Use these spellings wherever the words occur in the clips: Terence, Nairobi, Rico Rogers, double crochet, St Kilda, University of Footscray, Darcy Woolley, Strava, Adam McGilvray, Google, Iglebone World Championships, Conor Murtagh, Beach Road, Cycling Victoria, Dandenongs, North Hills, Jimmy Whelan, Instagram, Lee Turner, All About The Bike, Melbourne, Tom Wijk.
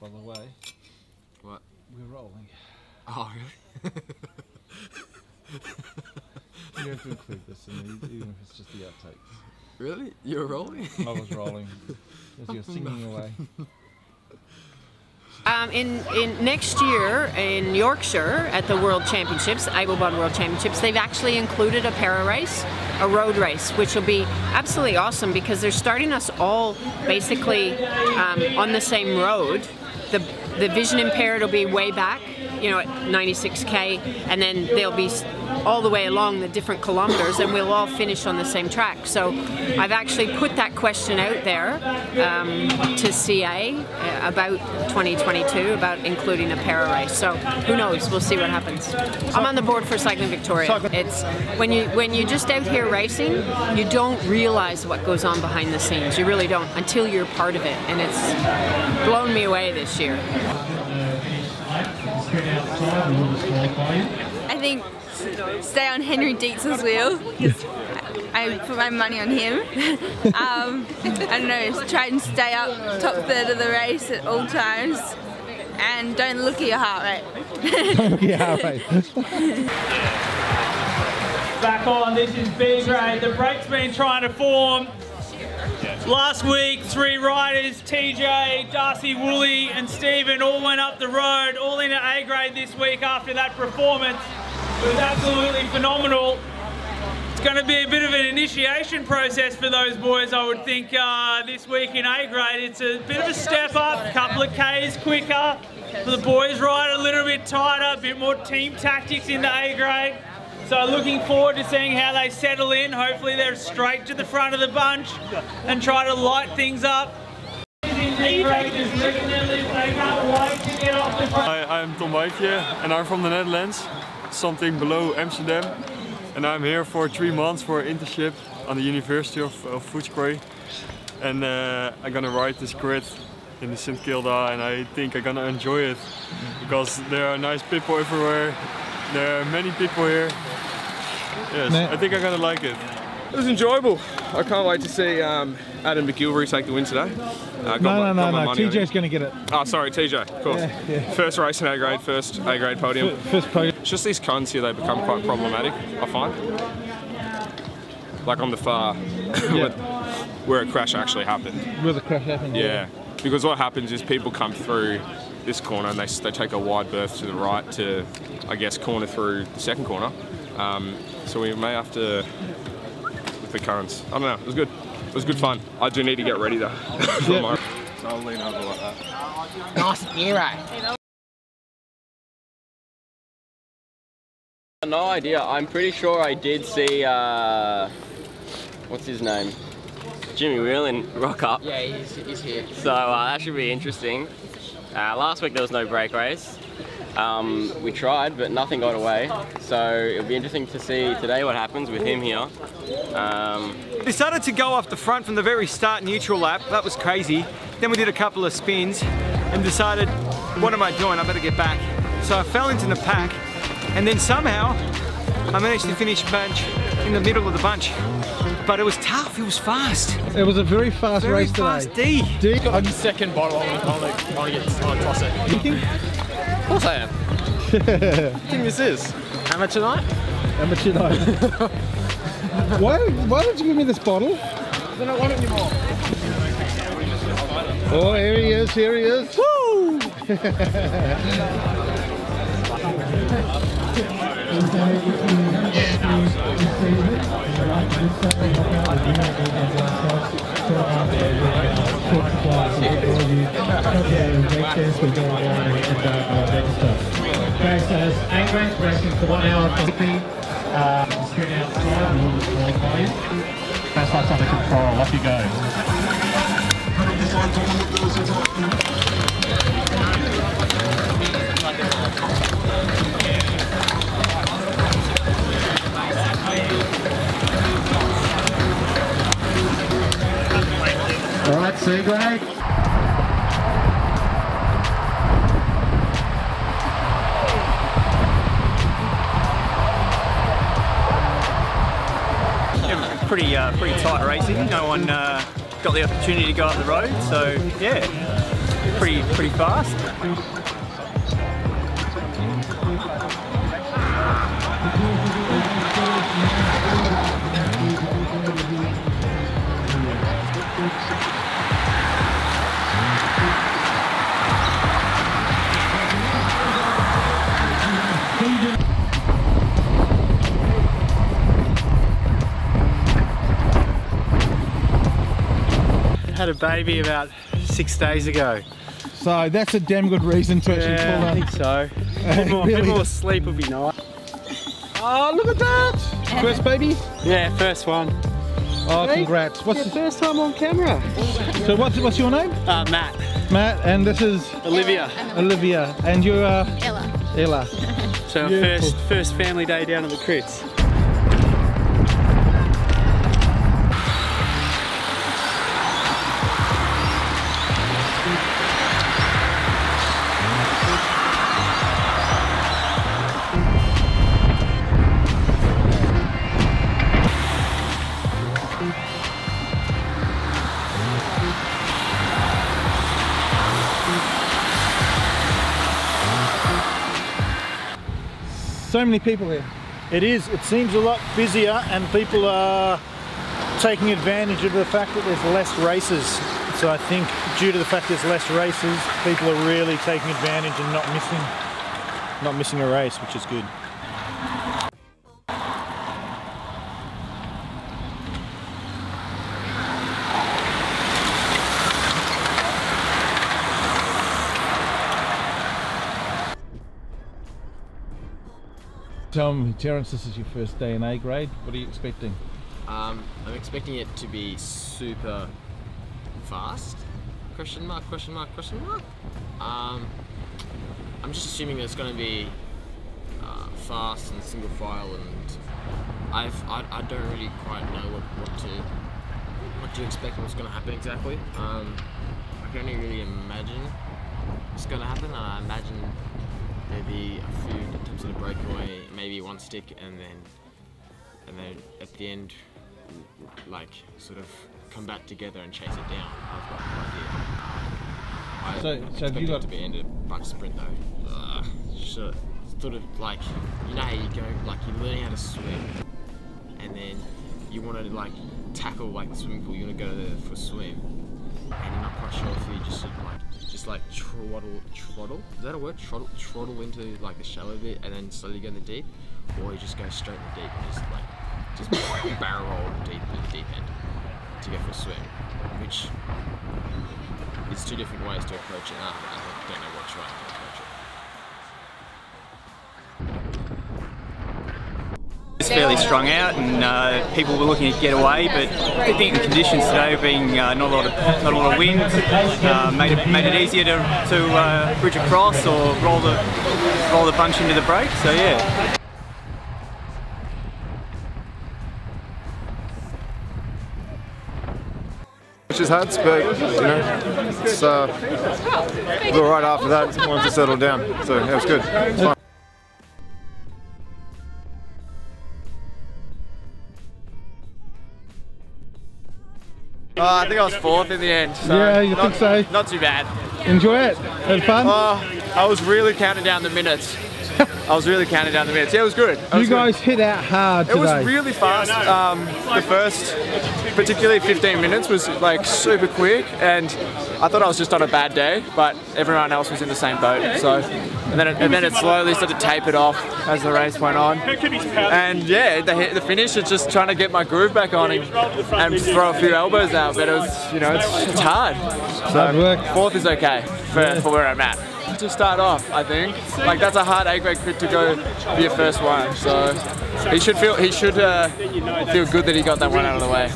By the way, what? We're rolling. Oh, really? You have to include this in the, even if it's just the outtakes. Really? You were rolling? I was rolling as you were singing away. In next year in Yorkshire at the World Championships, Iglebone World Championships, they've actually included a para race, a road race, which will be absolutely awesome because they're starting us all basically on the same road. The vision impaired will be way back, you know, at 96k, and then they'll be all the way along the different kilometers, and we'll all finish on the same track. So I've actually put that question out there to CA about 2022, about including a para race. So who knows? We'll see what happens. I'm on the board for Cycling Victoria. It's when you just out here racing, you don't realize what goes on behind the scenes. You really don't until you're part of it, and it's blown me away this year. I think stay on Henry Dietz's wheel. I put my money on him. I don't know, try and stay up top third of the race at all times, and don't look at your heart rate. Don't look at your heart rate. Back on, this is B grade. The break's been trying to form. Last week, three riders, TJ, Darcy Woolley and Stephen, all went up the road, all into A grade this week after that performance. It was absolutely phenomenal. It's going to be a bit of an initiation process for those boys, I would think, this week in A grade. It's a bit of a step up, a couple of Ks quicker. For the boys, ride a little bit tighter, a bit more team tactics in the A grade. So looking forward to seeing how they settle in. Hopefully they're straight to the front of the bunch and try to light things up. Hi, I'm Tom Wijk here, and I'm from the Netherlands, something below Amsterdam. And I'm here for 3 months for an internship on the University of Footscray. And I'm gonna ride this grid in the St Kilda, and I think I'm gonna enjoy it because there are nice people everywhere. There are many people here. Yes, I think I'm gonna like it. It was enjoyable. I can't wait to see Adam McGilvray take the win today. No, TJ's gonna get it. Oh, sorry, TJ, of course. Yeah, yeah. First race in A grade, first A grade podium. First podium. It's just these cons here, they become quite problematic, I find. Like on the far, yeah. Where a crash actually happened. Where the crash happened, yeah. Because what happens is people come through this corner and they take a wide berth to the right to, I guess, corner through the second corner. So we may have to, with the currents, I don't know, it was good. It was good fun. I do need to get ready though. Yep. So I'll lean over like that. Nice hero. No idea, I'm pretty sure I did see, what's his name? Jimmy Whelan rock up. Yeah, he's here. So that should be interesting. Last week there was no brake race. We tried, but nothing got away. So it'll be interesting to see today what happens with him here. We started to go off the front from the very start neutral lap. That was crazy. Then we did a couple of spins and decided, what am I doing? I better get back. So I fell into the pack, and then somehow I managed to finish bunch in the middle of the bunch. But it was tough, it was fast. It was a very fast race today. Fast D. I'm second bottle, I'll toss it. You think? Of course I am. What do you think this is? Amateur night? Amateur night. Why did you give me this bottle? I don't want it anymore. Oh, here he is. Woo! First light's under control, off you go. Alright, see you, Greg. pretty tight racing. No one got the opportunity to go up the road, so yeah, pretty fast. Had a baby about 6 days ago. So that's a damn good reason to actually pull up. I think so. A bit more sleep would be nice. Oh, look at that! First baby? Yeah, first one. Oh, congrats. What's your first time on camera? So what's your name? Matt. Matt, and this is? Olivia. Olivia. And you are? Ella. Ella. So our first family day down at the Crits. So many people here. It is. It seems a lot busier, and people are taking advantage of the fact that there's less races. So I think due to the fact there's less races, people are really taking advantage and not missing a race, which is good. Tell me, Terence, this is your first day in A grade. What are you expecting? I'm expecting it to be super fast. Question mark, question mark, question mark. I'm just assuming that it's going to be fast and single file, and I don't really quite know what to expect and what's going to happen exactly. I can only really imagine what's going to happen. I imagine maybe a few attempts at a breakaway, maybe one stick, and then at the end, like, sort of come back together and chase it down. I've got no idea. So have you got to be in a bunch sprint though. Sure. Sort of like, you know how you go, like, you're learning how to swim, and then you want to, like, tackle, like, the swimming pool. You want to go there for a swim, and you're not quite sure if you just sort of, like, trottle, is that a word? Trottle into, like, the shallow bit and then slowly go in the deep, or you just go straight in the deep and just barrel roll deep in the deep end to go for a swim, which is two different ways to approach it. I don't know what's right to approach it. It's fairly strung out, and people were looking to get away, but I think the conditions today being not a lot of wind made it easier to bridge across or roll the bunch into the break. So yeah. Just had, but you know, it's all right after that. It's wanted to settle down, so yeah, it was good. It's fine. I think I was fourth in the end. So yeah, you think so? Not too bad. Enjoy it. Had fun. I was really counting down the minutes. Yeah, it was good. You guys hit out hard today. It was really fast. The first, particularly 15 minutes, was like super quick, and I thought I was just on a bad day, but everyone else was in the same boat. So, and then it slowly started to tapered off as the race went on. And yeah, the finish is just trying to get my groove back on and throw a few elbows out, but it was, you know, it's hard. So fourth is okay for where I'm at. To start off, I think, like, that's a hard A grade crit to go be your first one, so he should feel good that he got that one out of the way.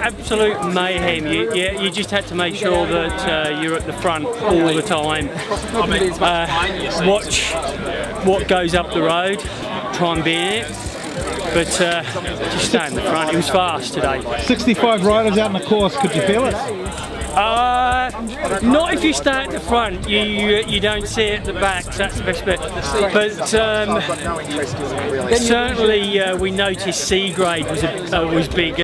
Absolute mayhem. You just had to make sure that you're at the front all the time. Watch what goes up the road, try and be in it, but just stay in the front. It was fast today. 65 riders out on the course. Could you feel it? Not if you start at the front, you don't see it at the back, so that's the best bit. But certainly we noticed C grade was big.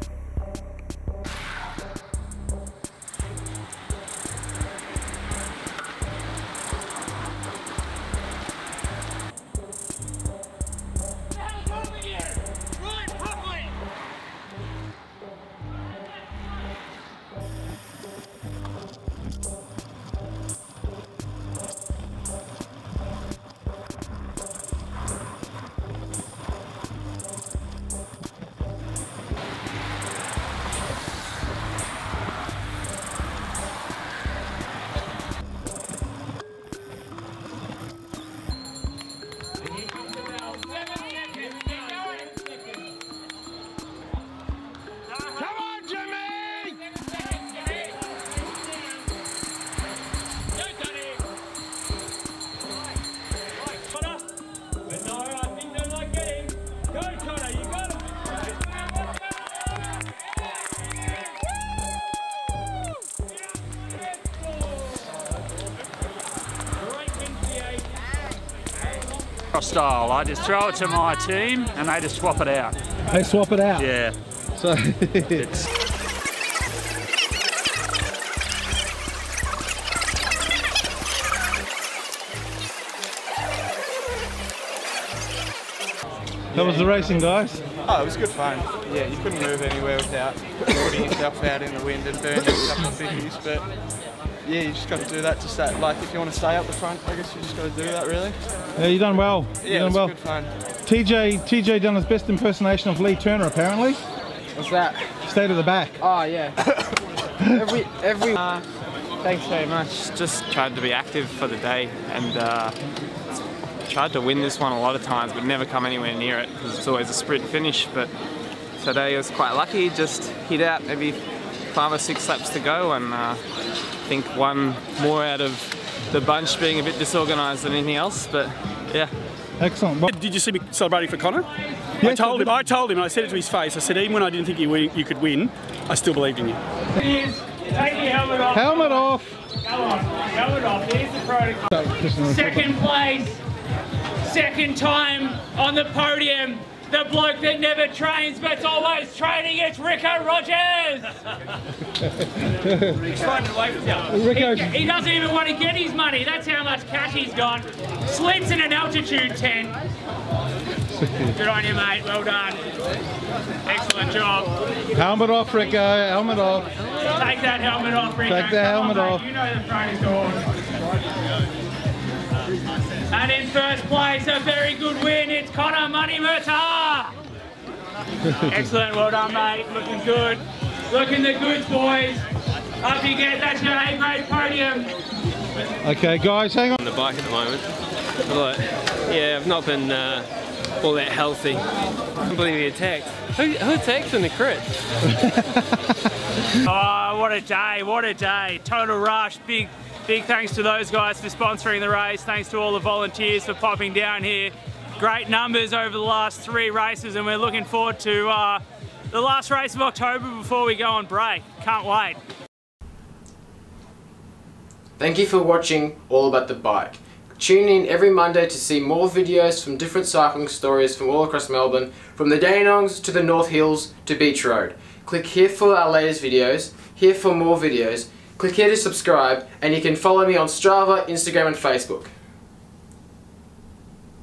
Style. I just throw it to my team and they just swap it out. They swap it out? Yeah. So it's That was the racing, guys. Oh, it was good fun. Yeah, you couldn't move anywhere without putting yourself out in the wind and burning a couple of figures, but yeah, you just got to do that to stay. Like, if you want to stay up the front, I guess you just got to do that, really. Yeah, you've done well. Yeah, it was good fun. TJ done his best impersonation of Lee Turner, apparently. What's that? Stay to the back. Oh, yeah. Thanks very much. Just tried to be active for the day and tried to win this one a lot of times, but never come anywhere near it because it's always a sprint finish. But today I was quite lucky. Just hit out maybe 5 or 6 laps to go and. I think one more out of the bunch being a bit disorganised than anything else, but yeah. Excellent. Did you see me celebrating for Conor? Yes, I told him and I said it to his face. I said, even when I didn't think you could win, I still believed in you. Here's, take your helmet off. Helmet off. Go on, helmet off. Here's the protocol. Second place, second time on the podium. The bloke that never trains but's always training, it's Rico Rogers! He doesn't even want to get his money, that's how much cash he's got. Slips in an altitude tent. Good on you, mate, well done. Excellent job. Helmet off, Rico, helmet off. Take that helmet off, Rico. Take the helmet off. You know the train is gone. And in first place, a very good win, it's Conor Murtagh! Excellent, well done, mate. Looking good. Looking the goods, boys. Up you get, that's your A-grade podium. Okay, guys, hang on. The bike at the moment. But, yeah, I've not been all that healthy. I can't believe he attacked. Who attacked in the crit? Oh, what a day, what a day. Total rush, big thanks to those guys for sponsoring the race. Thanks to all the volunteers for popping down here. Great numbers over the last 3 races, and we're looking forward to the last race of October before we go on break. Can't wait. Thank you for watching All About The Bike. Tune in every Monday to see more videos from different cycling stories from all across Melbourne, from the Dandenongs to the North Hills to Beach Road. Click here for our latest videos, here for more videos. Click here to subscribe, and you can follow me on Strava, Instagram and Facebook.